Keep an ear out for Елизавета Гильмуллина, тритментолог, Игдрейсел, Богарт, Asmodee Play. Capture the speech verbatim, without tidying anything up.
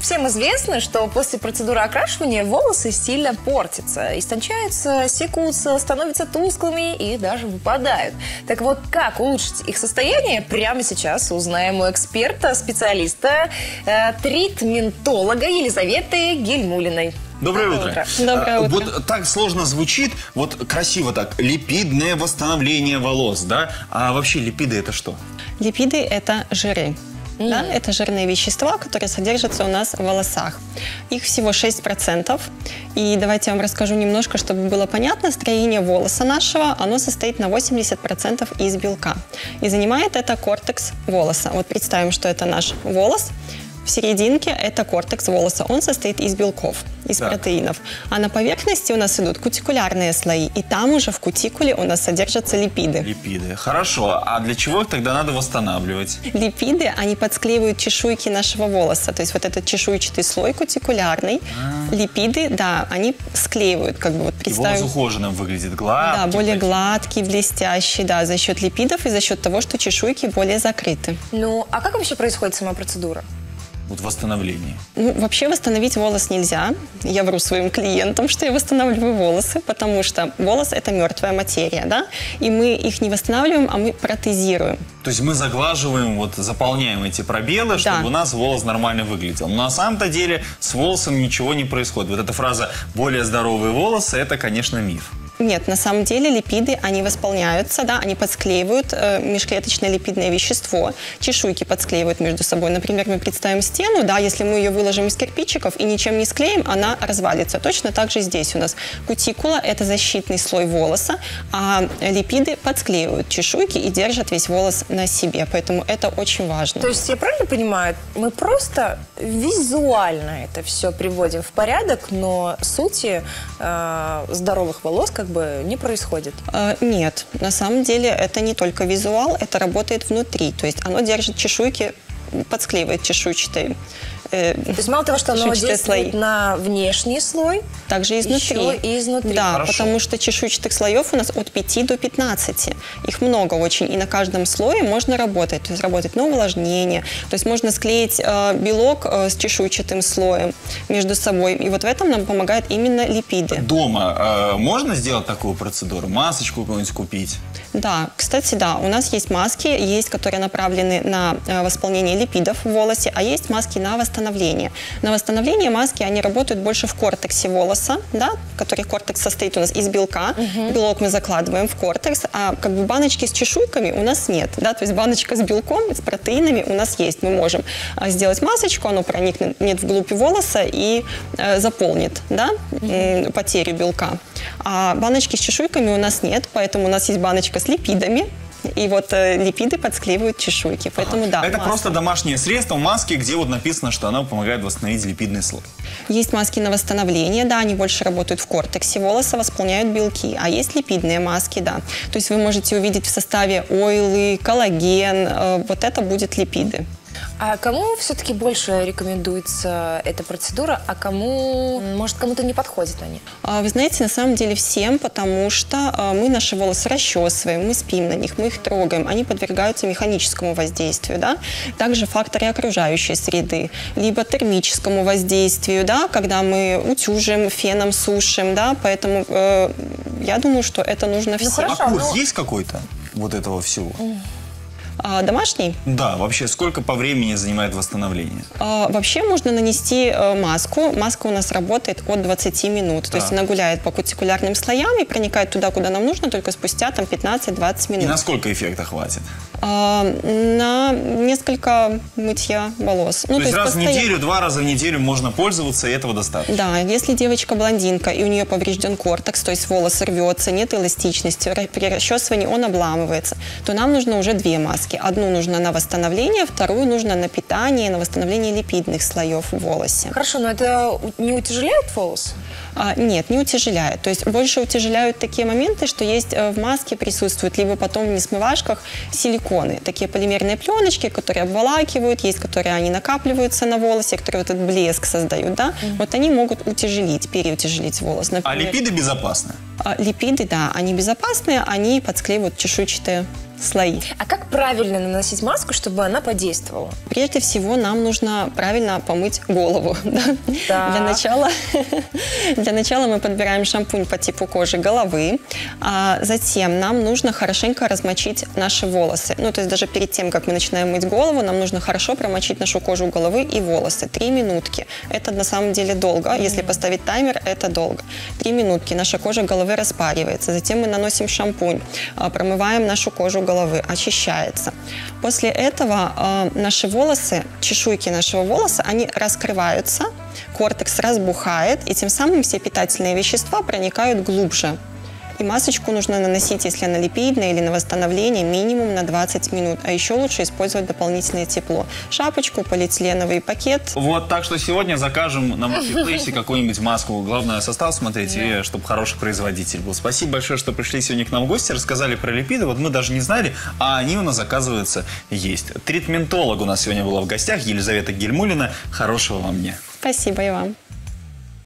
Всем известно, что после процедуры окрашивания волосы сильно портятся, истончаются, секутся, становятся тусклыми и даже выпадают. Так вот, как улучшить их состояние, прямо сейчас узнаем у эксперта, специалиста, э, тритментолога Елизаветы Гильмуллиной. Доброе утро. утро. Доброе утро. Вот так сложно звучит, вот красиво так, липидное восстановление волос, да? А вообще липиды это что? Липиды это жиры. Mm-hmm. Да? Это жирные вещества, которые содержатся у нас в волосах. Их всего шесть процентов. И давайте я вам расскажу немножко, чтобы было понятно. Строение волоса нашего, оно состоит на восемьдесят процентов из белка. И занимает это кортекс волоса. Вот представим, что это наш волос. В серединке это кортекс волоса. Он состоит из белков, из да. протеинов. А на поверхности у нас идут кутикулярные слои. И там уже в кутикуле у нас содержатся липиды. Липиды. Хорошо. А для чего их тогда надо восстанавливать? Липиды, они подсклеивают чешуйки нашего волоса. То есть вот этот чешуйчатый слой кутикулярный. А-а-а. Липиды, да, они склеивают. Как бы вот представим... И волос ухоженным выглядит, гладкий. Да, более таким. Гладкий, блестящий, да, за счет липидов и за счет того, что чешуйки более закрыты. Ну, а как вообще происходит сама процедура? Вот восстановление. Ну, вообще восстановить волос нельзя. Я вру своим клиентам, что я восстанавливаю волосы, потому что волос – это мертвая материя, да? И мы их не восстанавливаем, а мы протезируем. То есть мы заглаживаем, вот заполняем эти пробелы, чтобы да. у нас волос нормально выглядел. Но на самом-то деле с волосом ничего не происходит. Вот эта фраза «более здоровые волосы» – это, конечно, миф. Нет, на самом деле липиды, они восполняются, да, они подсклеивают э, межклеточное липидное вещество, чешуйки подсклеивают между собой. Например, мы представим стену, да, если мы ее выложим из кирпичиков и ничем не склеим, она развалится. Точно так же здесь у нас кутикула – это защитный слой волоса, а липиды подсклеивают чешуйки и держат весь волос на себе, поэтому это очень важно. То есть я правильно понимаю, мы просто визуально это все приводим в порядок, но сути э, здоровых волос как бы не происходит? А, нет, на самом деле это не только визуал, это работает внутри, то есть оно держит чешуйки, подсклеивает чешуйчатые. Э, то есть мало того, что оно действует слои. На внешний слой, также изнутри. И изнутри. Да, хорошо. Потому что чешуйчатых слоев у нас от пяти до пятнадцати. Их много очень, и на каждом слое можно работать. То есть работать на увлажнение, то есть можно склеить э, белок э, с чешуйчатым слоем между собой. И вот в этом нам помогают именно липиды. Дома э, можно сделать такую процедуру? Масочку какую-нибудь купить? Да, кстати, да. У нас есть маски, есть, которые направлены на э, восполнение липидов в волосе, а есть маски на восстановление. На восстановление маски, они работают больше в кортексе волоса, да, который кортекс состоит у нас из белка. Угу. Белок мы закладываем в кортекс, а как бы баночки с чешуйками у нас нет. Да, то есть баночка с белком, с протеинами у нас есть. Мы можем сделать масочку, оно проникнет вглубь волоса и э, заполнит, да, угу. потерю белка. А баночки с чешуйками у нас нет, поэтому у нас есть баночка с липидами. И вот э, липиды подсклеивают чешуйки, поэтому ага. да. Это маска. Просто домашнее средство, маски, где вот написано, что она помогает восстановить липидный слой. Есть маски на восстановление, да, они больше работают в кортексе волоса, восполняют белки, а есть липидные маски, да. То есть вы можете увидеть в составе ойлы, коллаген, э, вот это будут липиды. А кому все-таки больше рекомендуется эта процедура, а кому, может, кому-то не подходит они? Вы знаете, на самом деле всем, потому что мы наши волосы расчесываем, мы спим на них, мы их трогаем, они подвергаются механическому воздействию, да? Также факторы окружающей среды, либо термическому воздействию, да, когда мы утюжим, феном сушим, да, поэтому э, я думаю, что это нужно всем. Ну, хорошо, а курс но... есть какой-то вот этого всего? А, домашний? Да, вообще сколько по времени занимает восстановление? А, вообще можно нанести маску. Маска у нас работает от двадцати минут. Да. То есть она гуляет по кутикулярным слоям и проникает туда, куда нам нужно, только спустя там пятнадцать-двадцать минут. И на сколько эффекта хватит? А, на несколько мытья волос. Ну, то, то есть раз постоянно... в неделю, два раза в неделю можно пользоваться, и этого достаточно? Да, если девочка блондинка, и у нее поврежден кортекс, то есть волос рвется, нет эластичности, при расчесывании он обламывается, то нам нужно уже две маски. Одну нужно на восстановление, вторую нужно на питание, на восстановление липидных слоев в волосе. Хорошо, но это не утяжеляет волос? А, нет, не утяжеляет. То есть больше утяжеляют такие моменты, что есть в маске присутствуют, либо потом в несмывашках силиконы. Такие полимерные пленочки, которые обволакивают, есть, которые они накапливаются на волосе, которые вот этот блеск создают, да? Mm-hmm. Вот они могут утяжелить, переутяжелить волос. Например, а липиды безопасны? А, липиды, да, они безопасны, они подсклеивают чешуйчатые слои. А как правильно наносить маску, чтобы она подействовала? Прежде всего, нам нужно правильно помыть голову. Да? Да. Для начала, для начала мы подбираем шампунь по типу кожи головы. А затем нам нужно хорошенько размочить наши волосы. Ну, то есть даже перед тем, как мы начинаем мыть голову, нам нужно хорошо промочить нашу кожу головы и волосы. Три минутки. Это на самом деле долго. Mm-hmm. Если поставить таймер, это долго. Три минутки. Наша кожа головы распаривается. Затем мы наносим шампунь, промываем нашу кожу головы, очищается. После этого наши волосы, чешуйки нашего волоса, они раскрываются, кортекс разбухает, и тем самым все питательные вещества проникают глубже. И масочку нужно наносить, если она липидная или на восстановление, минимум на двадцать минут. А еще лучше использовать дополнительное тепло. Шапочку, полиэтиленовый пакет. Вот, так что сегодня закажем на маркетплейсе какую-нибудь маску. Главное, состав смотреть, и чтобы хороший производитель был. Спасибо большое, что пришли сегодня к нам в гости, рассказали про липиды. Вот мы даже не знали, а они у нас, оказывается, есть. Тритментолог у нас сегодня была в гостях, Елизавета Гильмуллина. Хорошего вам дня. Спасибо и вам.